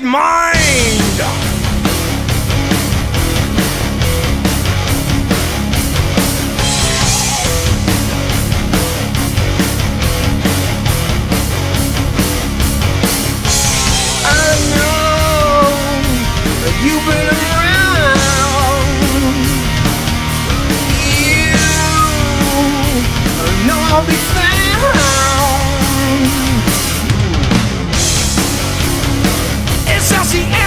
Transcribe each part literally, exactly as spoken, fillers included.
wicked mind. I know that you've been around. You know I'll be found. It's L C A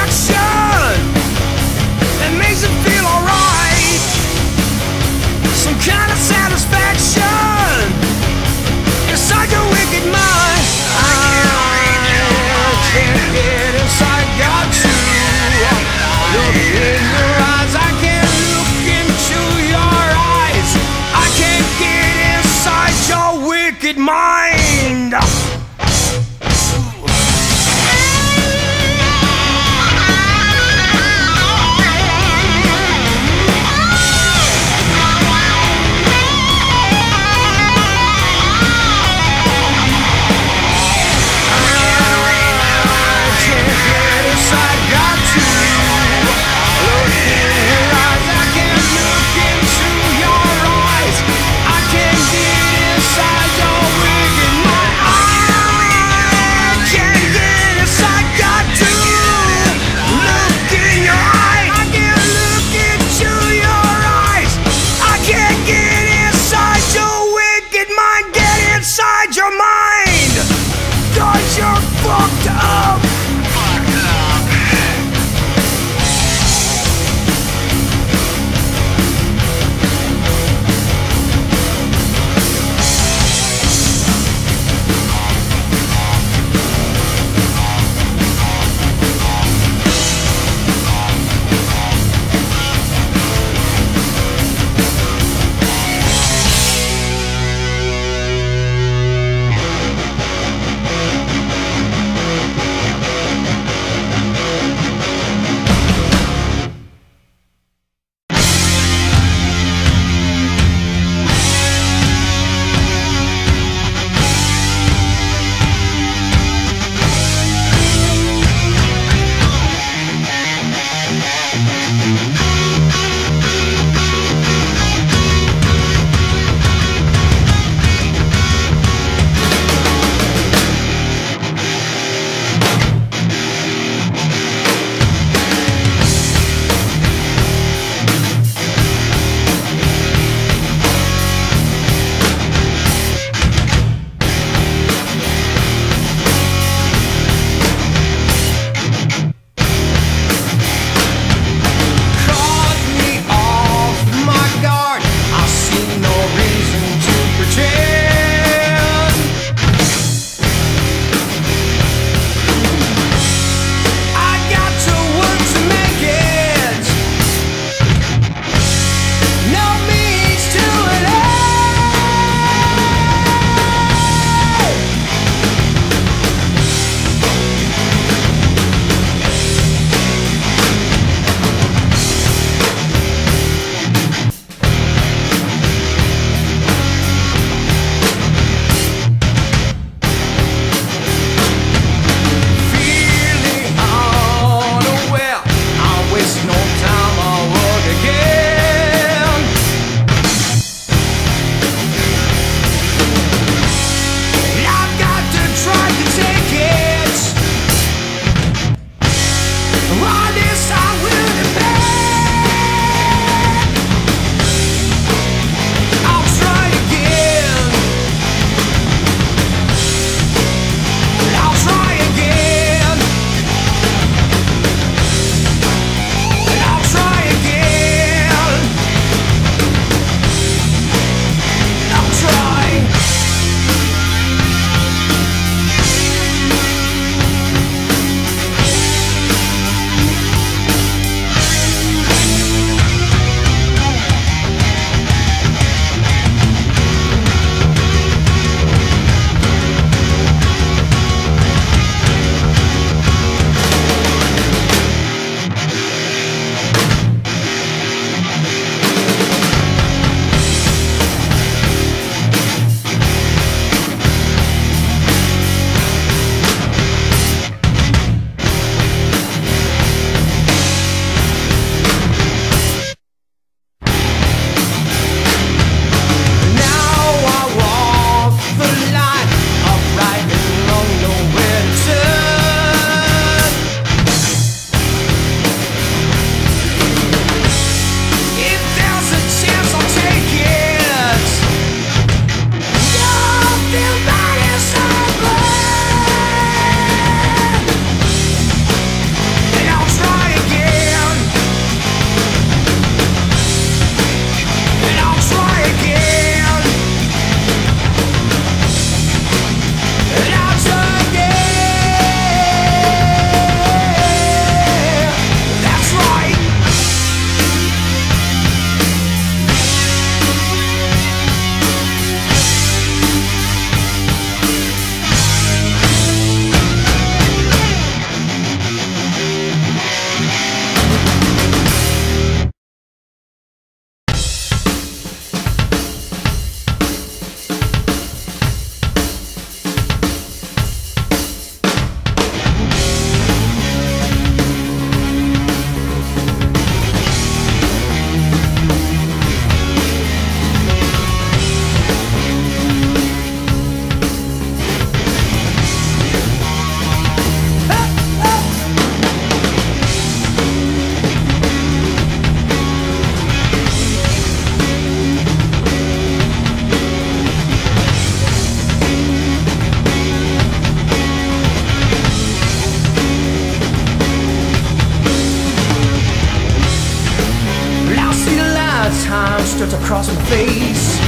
swept across my face.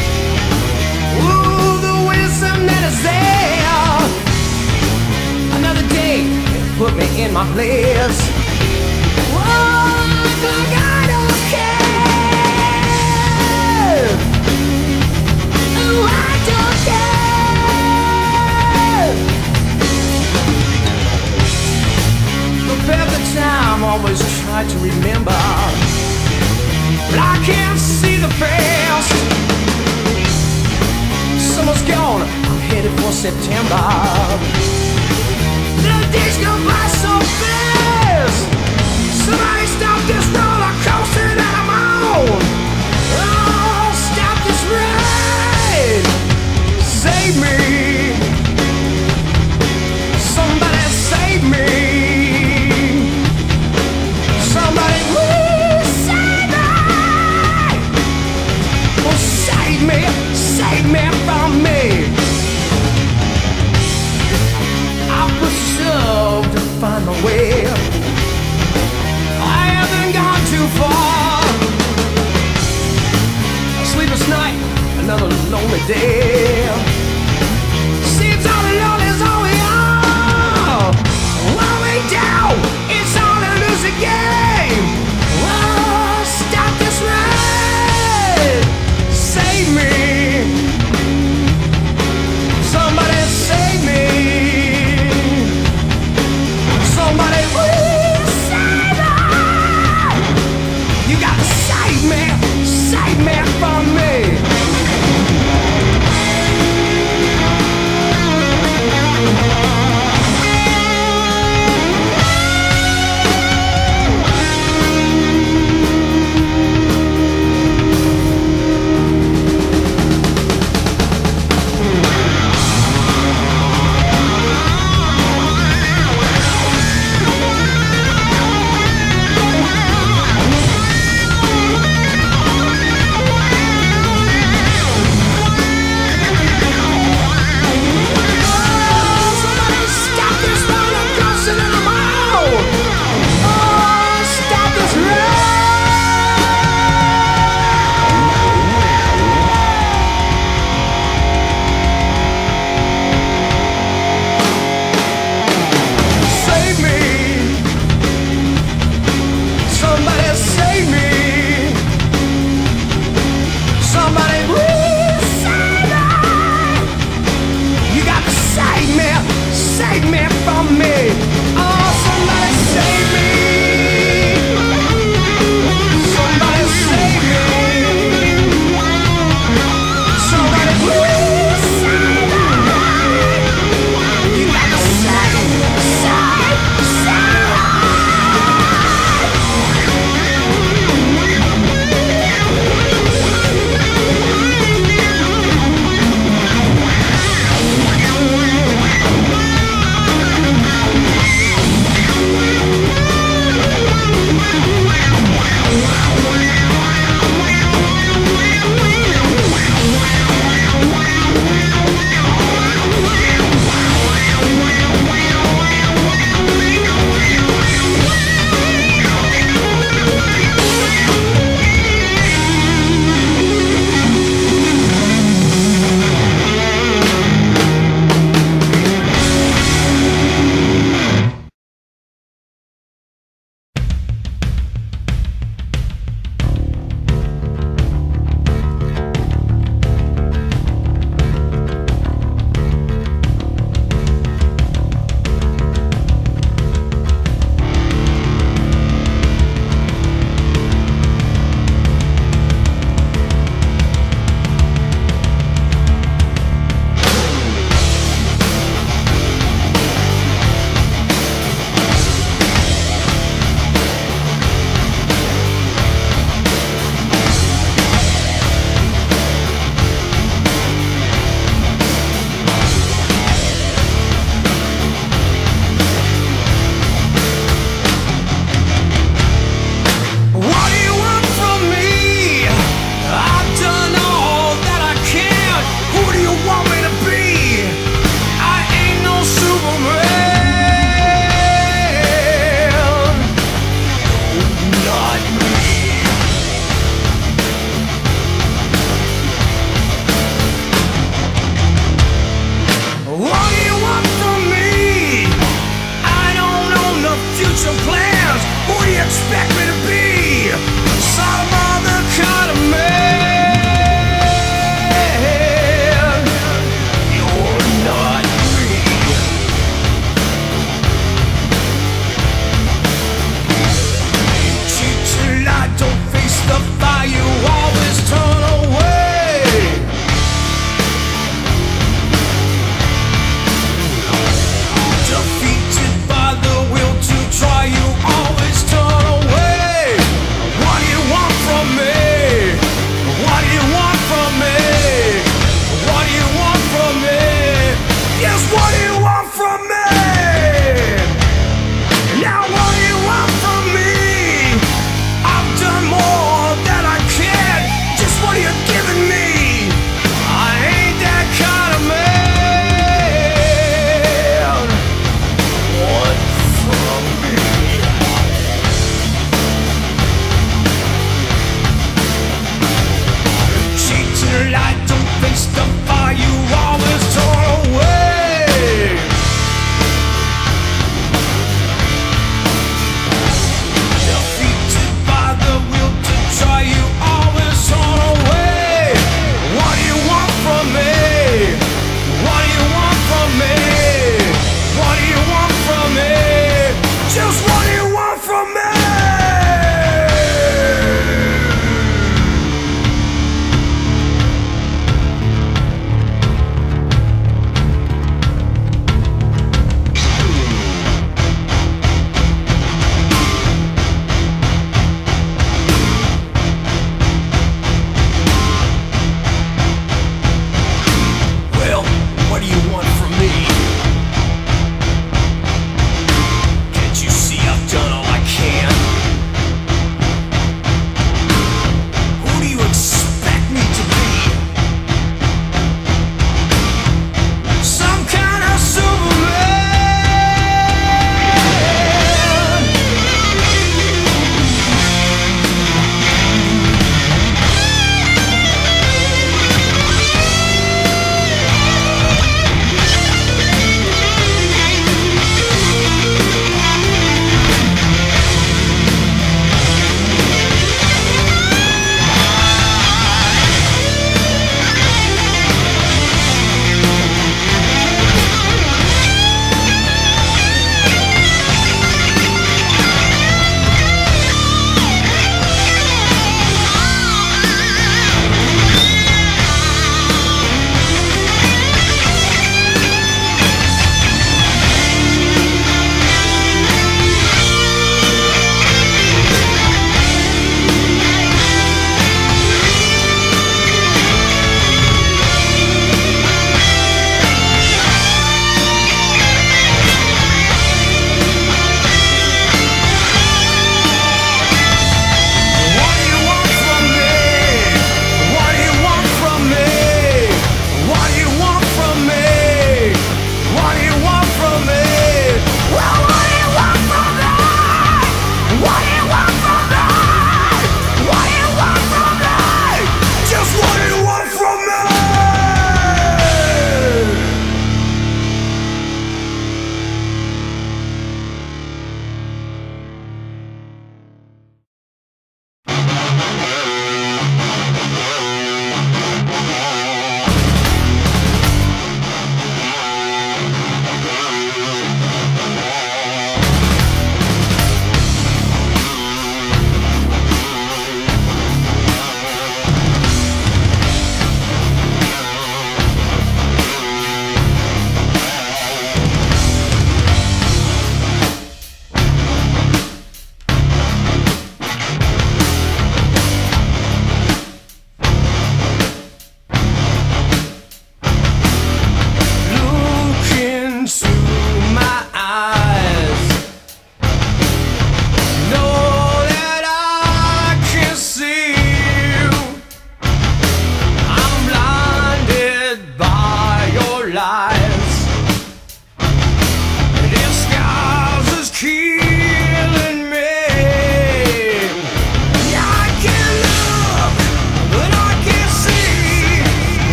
Ooh, the wisdom that is there. Another day, it put me in my place. Oh, my God. Always try to remember, but I can't see the past. Summer's gone, I'm headed for September. The days go by so fast. Somebody stop this roller coaster that I'm on. Oh, stop this ride. Save me. Somebody save me. Save me from me. I presume to find my way. I haven't gone too far. A sleepless night, another lonely day. Seems all alone is all we are. While we down, it's all a losing game. Oh, stop this ride. Save me. Save me from me.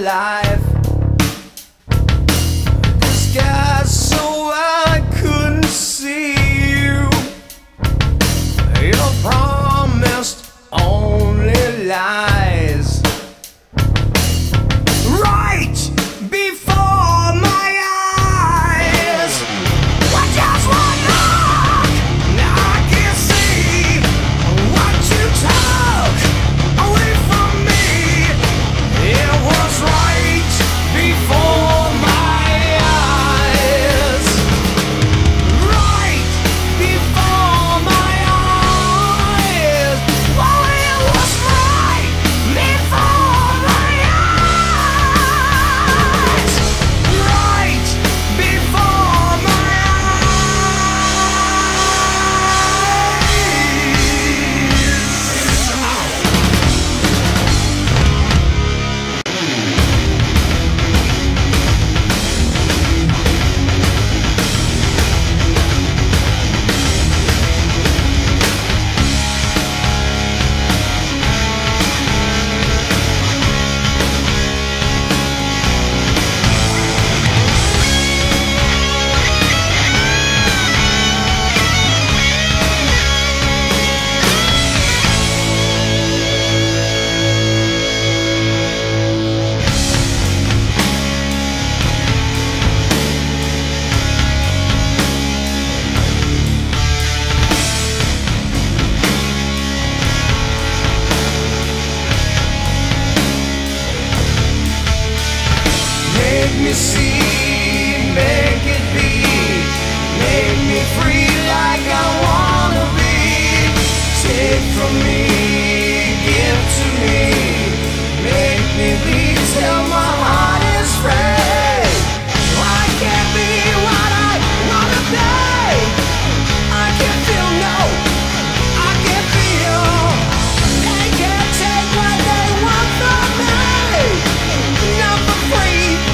life. The sky so I couldn't see you. You promised only lies. Make me see, make it be, make me free like I wanna be. Take from me, give to me, make me be till my heart is free. I can't be what I wanna be. I can't feel, no, I can't feel. They can't take what they want from me, not for free.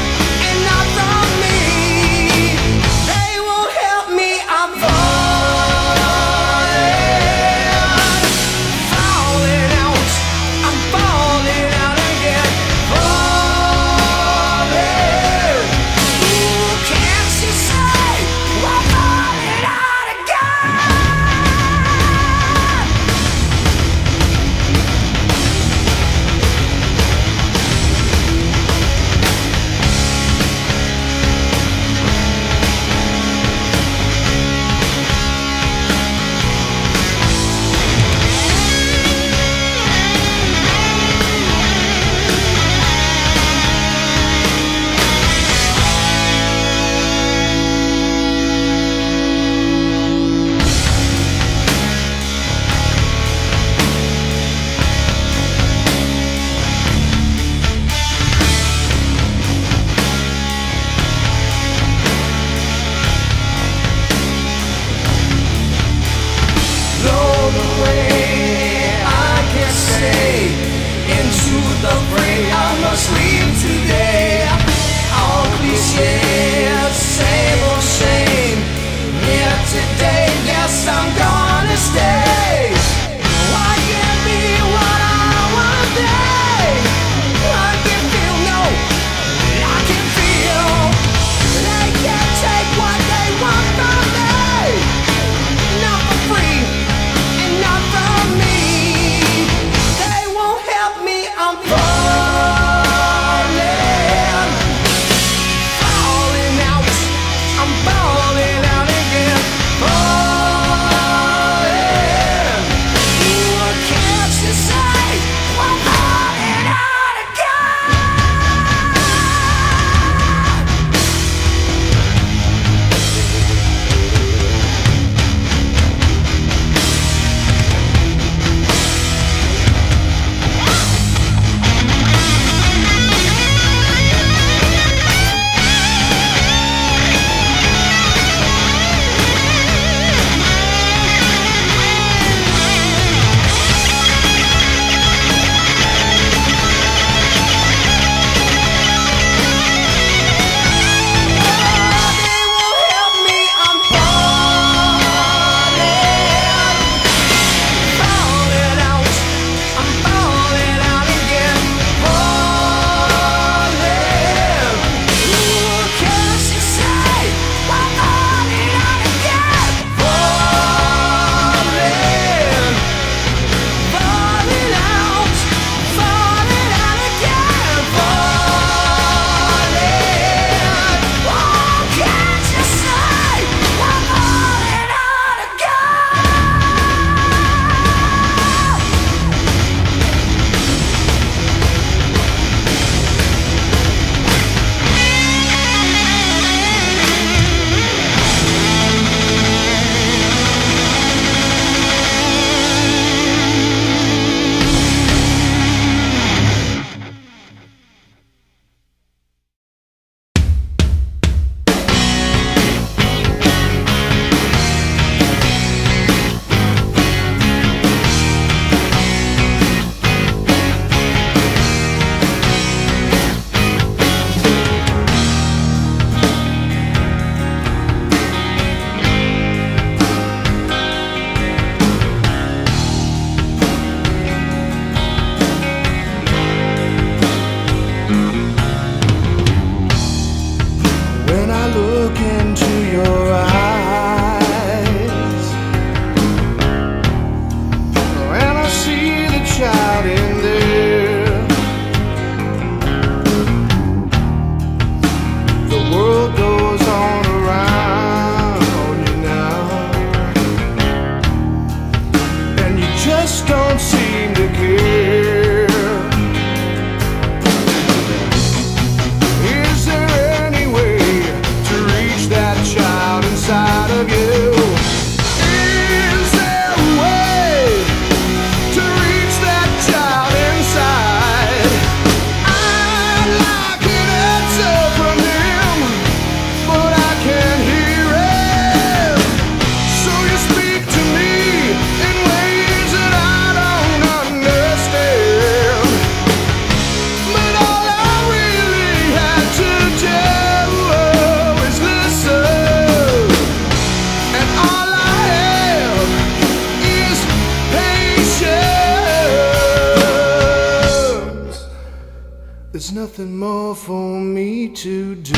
nothing more for me to do.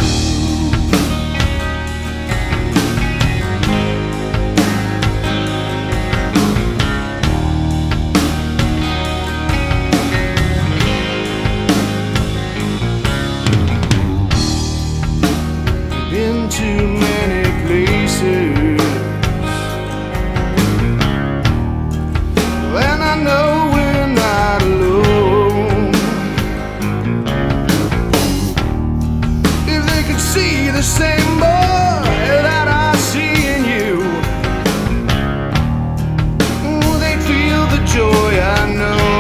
Been too many places, and I know we're not alone. If they could see the same boy that I see in you, they'd feel the joy I know.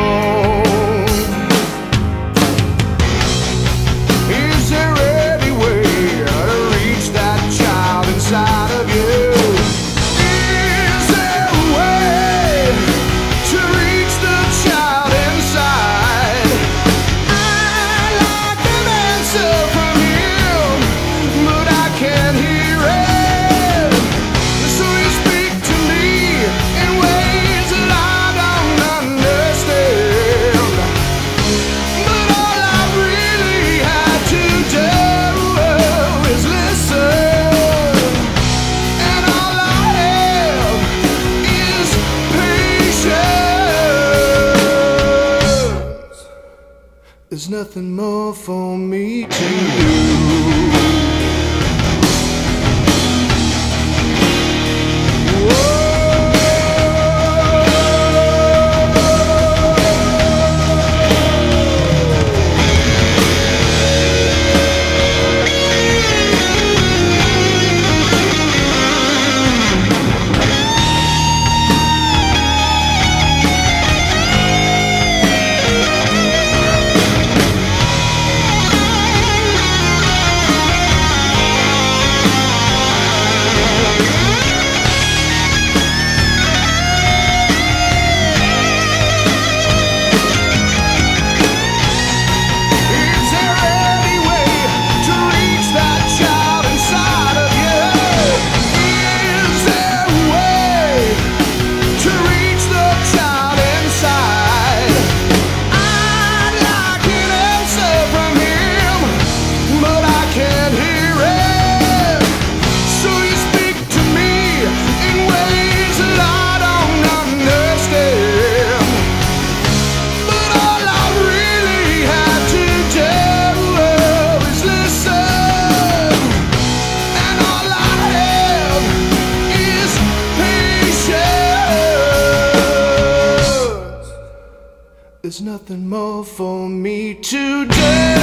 Is there any way that child inside of you? Is there a way to reach the child inside? I'd like an answer from you, but I can't hear it. So you speak to me in ways that I don't understand, but all I really had to do is listen. There's nothing more for me to do. There's nothing more for me to do.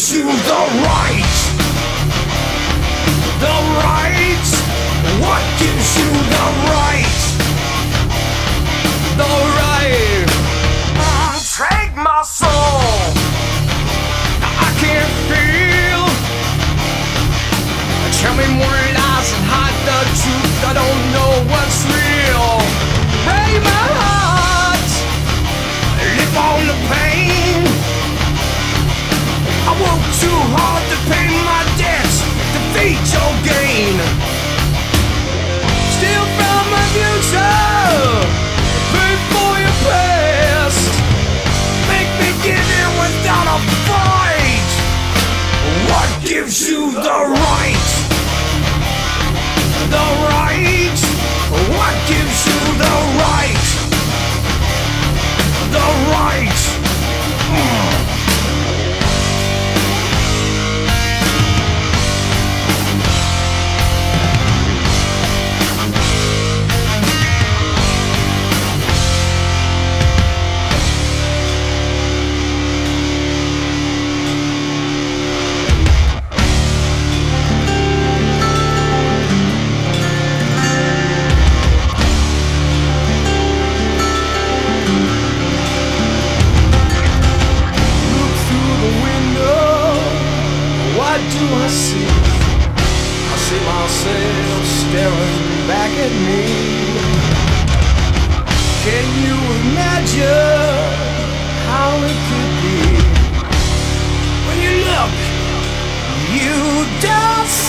You the right, the right. What gives you the right, the right? Mm, take my soul. I can't feel. Tell me more lies and hide the truth. I don't know what's real. myself. I see myself staring back at me. Can you imagine how it could be? When you look, you don't say.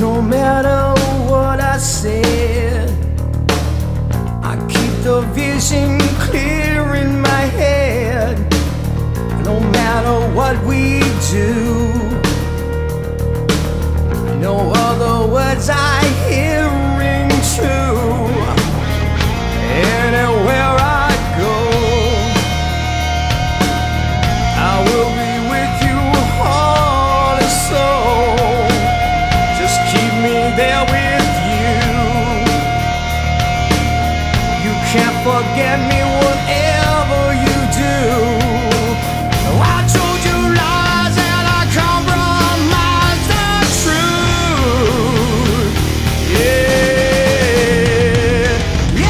No matter what I said, I keep the vision clear in my head. No matter what we do, no other words I hear ring true. Anywhere I go, I will be with you heart and soul. There with you, you can't forget me whatever you do. I told you lies and I compromised the truth. Yeah, yeah.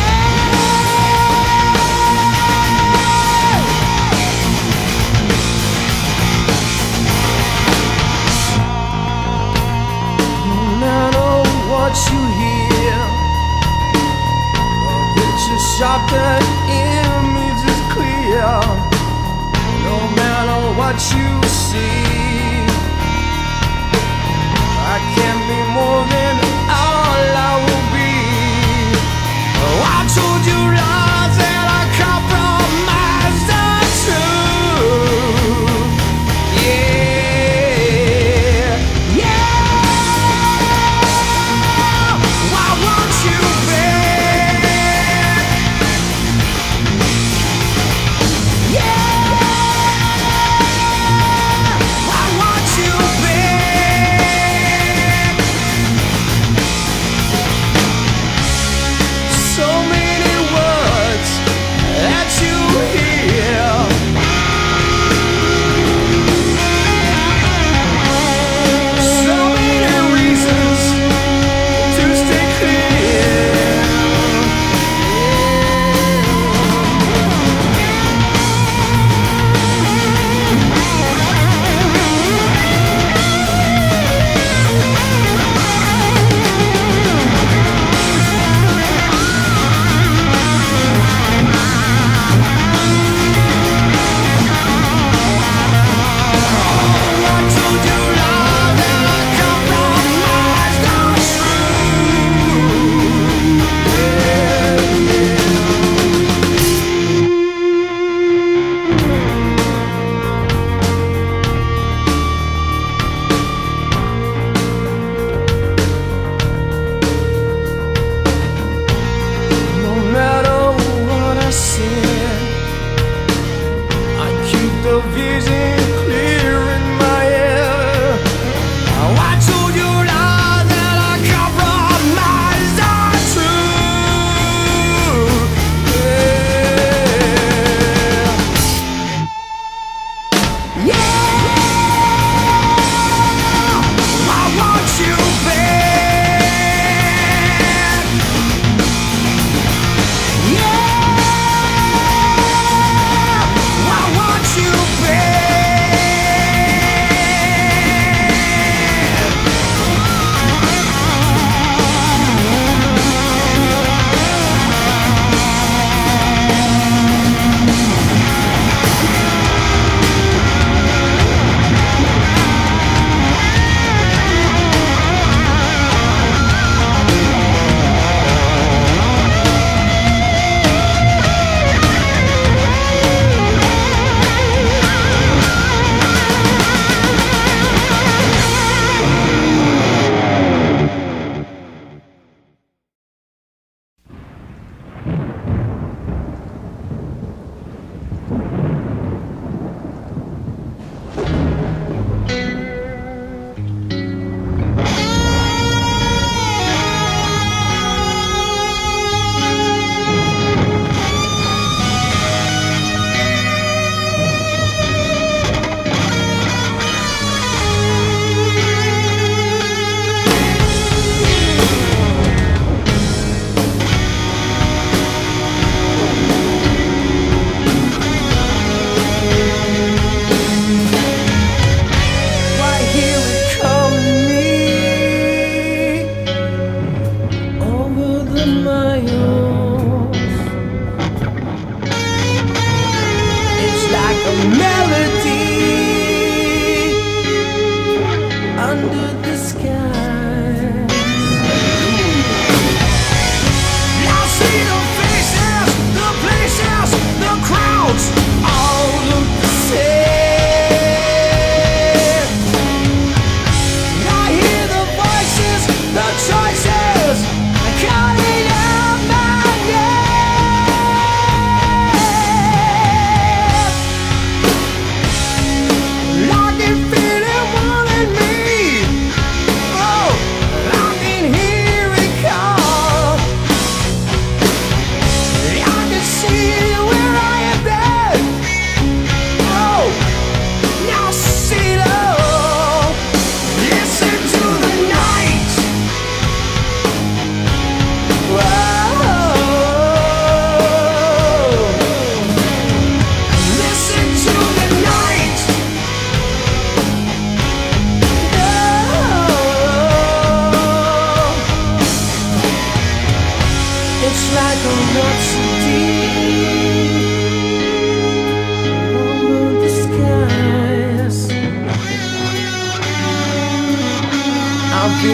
No, no. What you hear, the picture's sharp, the image is clear. No matter what you see, I can't be more than all I will be. Oh, I told you lies and I compromised the truth. Yeah.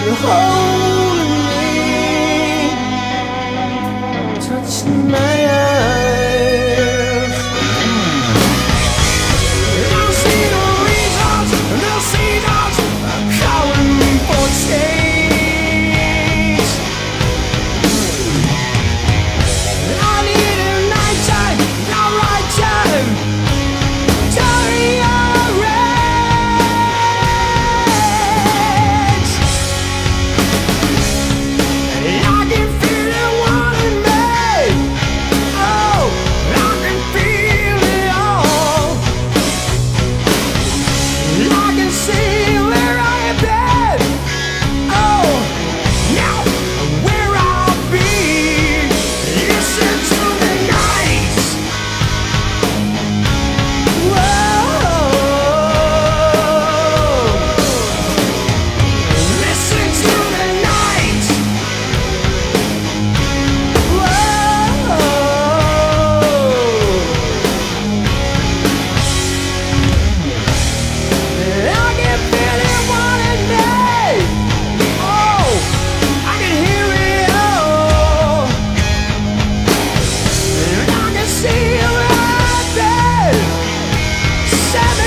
can hold me. Touch my eyes, they'll see the reasons, they'll see those calling me for change. I need a night time, the right time to rearrange. I can feel it wanting me. Oh, I can feel it all. I can see where I have been. Oh, now where I'll be. Listen to the night. Whoa. Listen to the night. Whoa. I can feel it wanting me. Oh, I can hear it all. I can see you right there.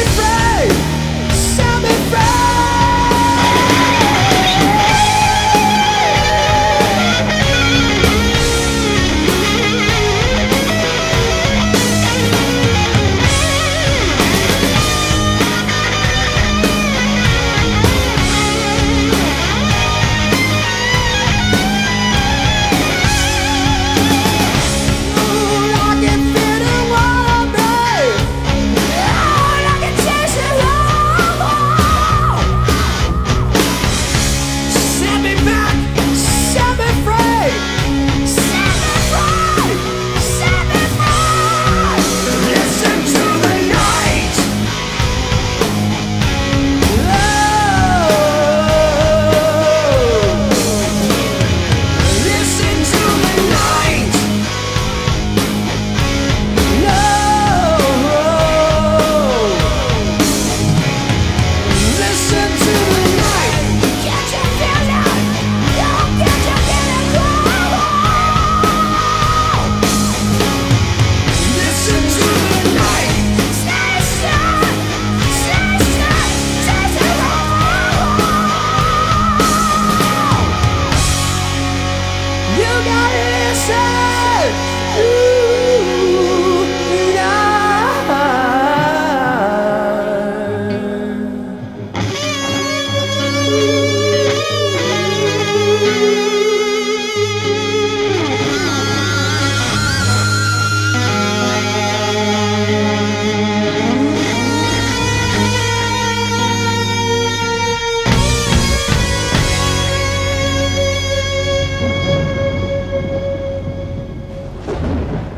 Set me free, set me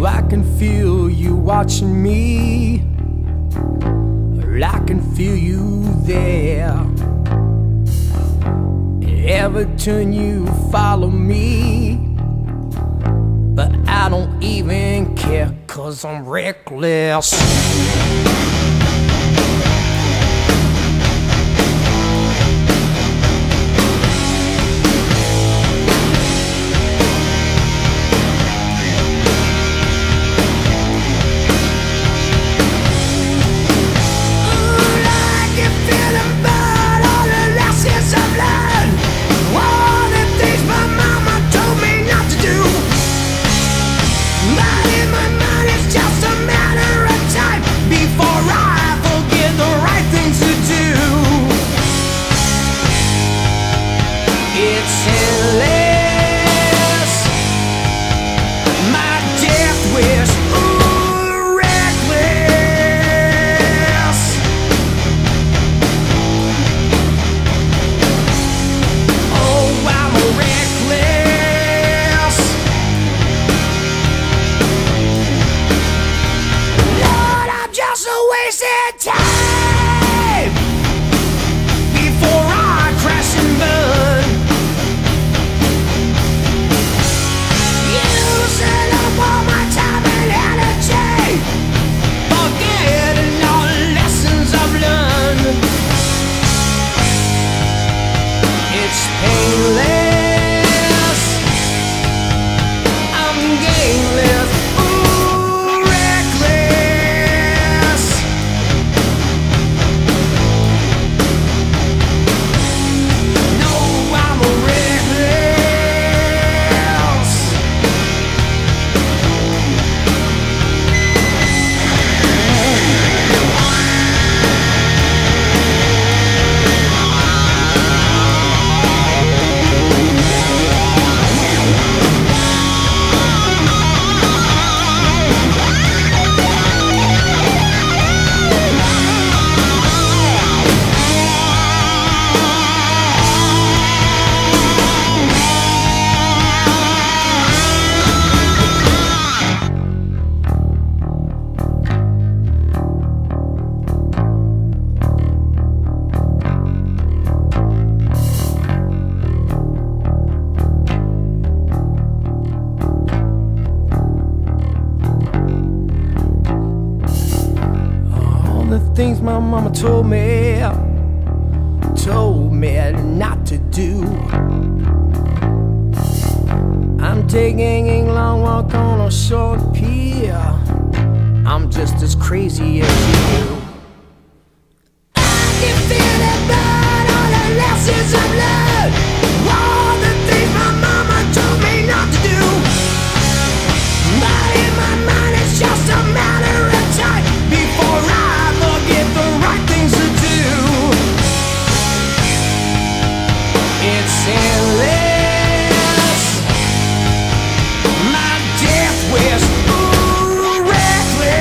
I can feel you watching me, I can feel you there. Every turn you follow me, but I don't even care, 'cause I'm reckless. But in my mind it's just a matter of time before I things my mama told me, told me not to do. I'm taking a long walk on a short pier. I'm just as crazy as you. I can feel the burn, all the lessons I've learned, all the things my mama told me not to do. But in my mind it's just a matter of time before I forget the right things to do. It's endless, my death wish, ooh, reckless.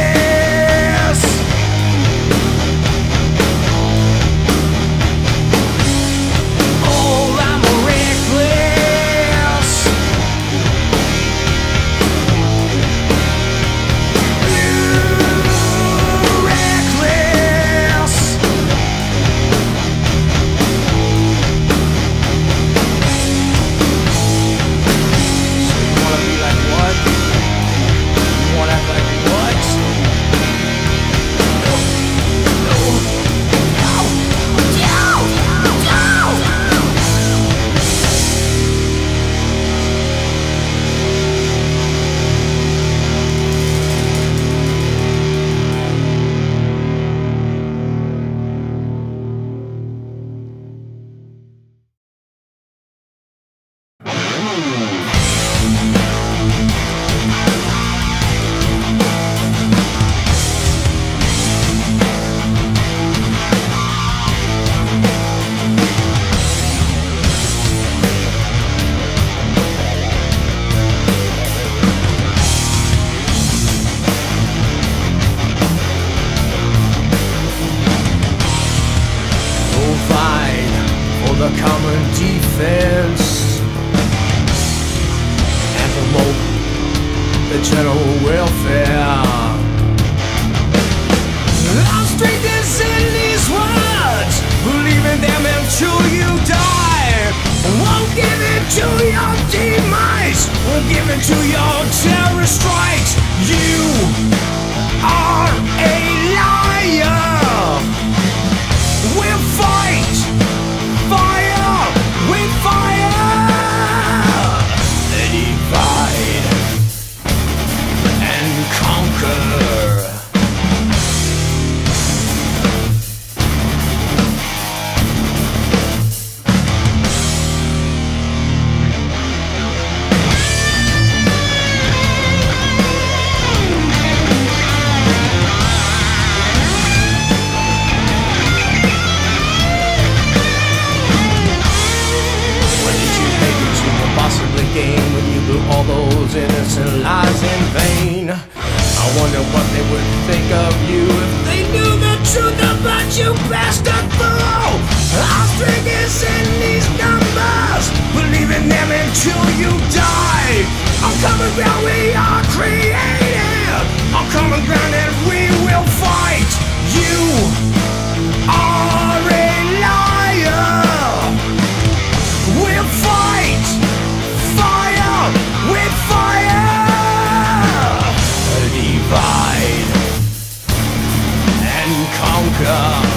Conquer.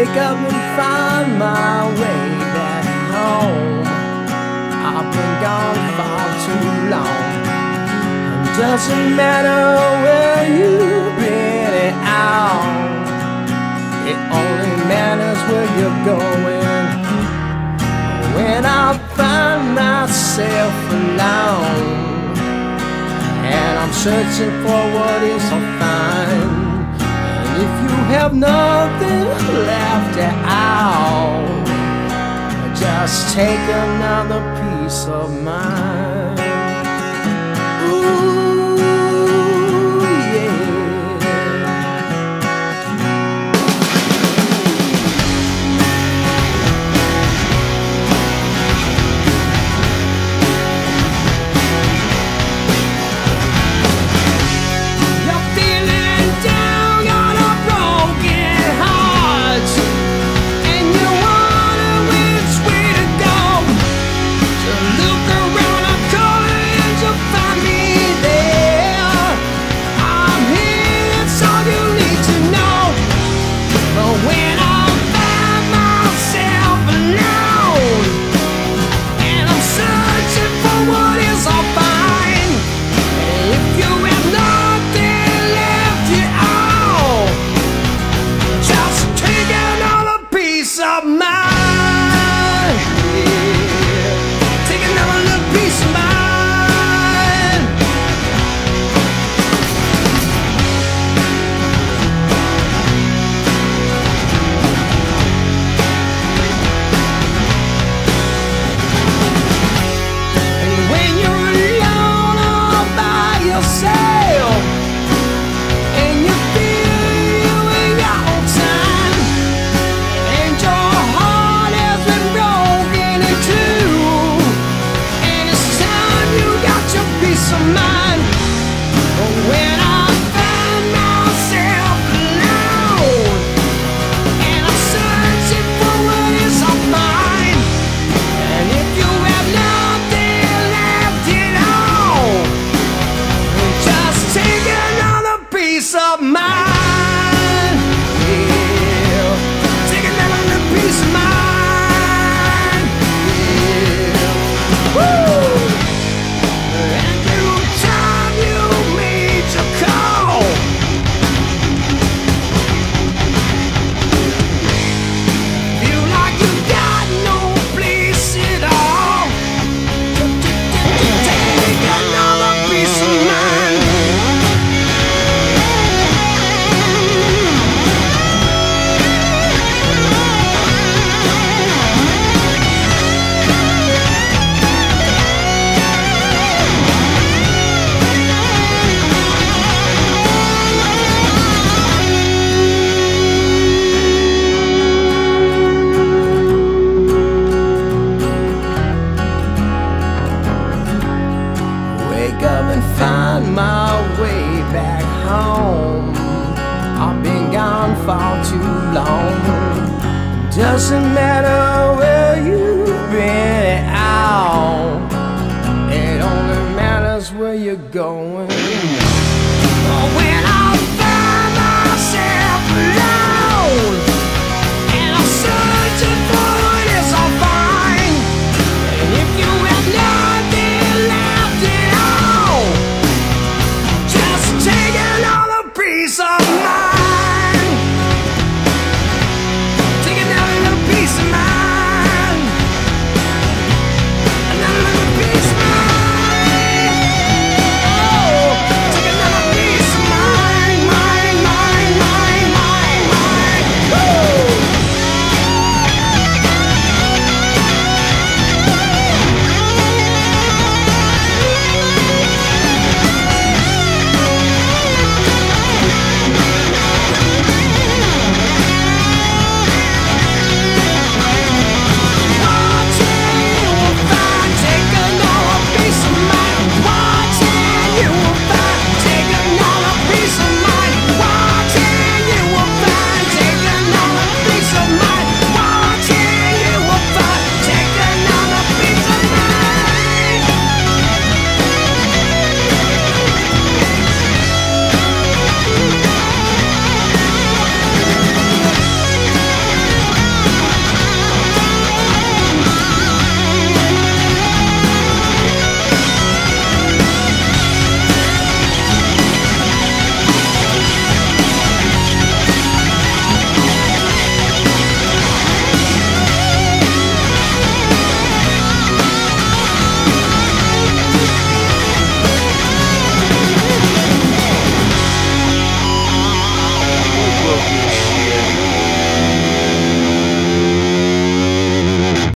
wake up and find my way back home. I've been gone far too long. It doesn't matter where you've been at all. It only matters where you're going. When I find myself alone and I'm searching for what is to find, and if you have nothing left at all, just take another piece of mine. Ooh, yeah. You're feeling down on a broken heart, and you wonder which way to go. To look around a corner and you'll find me there. I'm here, that's all you need to know. But when I find myself alone and I'm searching for what is all fine, and if you have nothing left at all, just take another piece of mine. Yeah. Take another little piece of mine. And when you're alone all by yourself, and you feel you in your own time, and your heart has been broken in two, and it's time you got your peace of mind. But when I find myself alone and I'm searching for what is all mine, and if you have nothing left at all, just take another piece of mine. Yeah. Take another little piece of mine. Yeah. Woo! And you time you made your call. Feel like you got no place at all. Take another piece of mine. Wake up and find my way back home. I've been gone far too long. Doesn't matter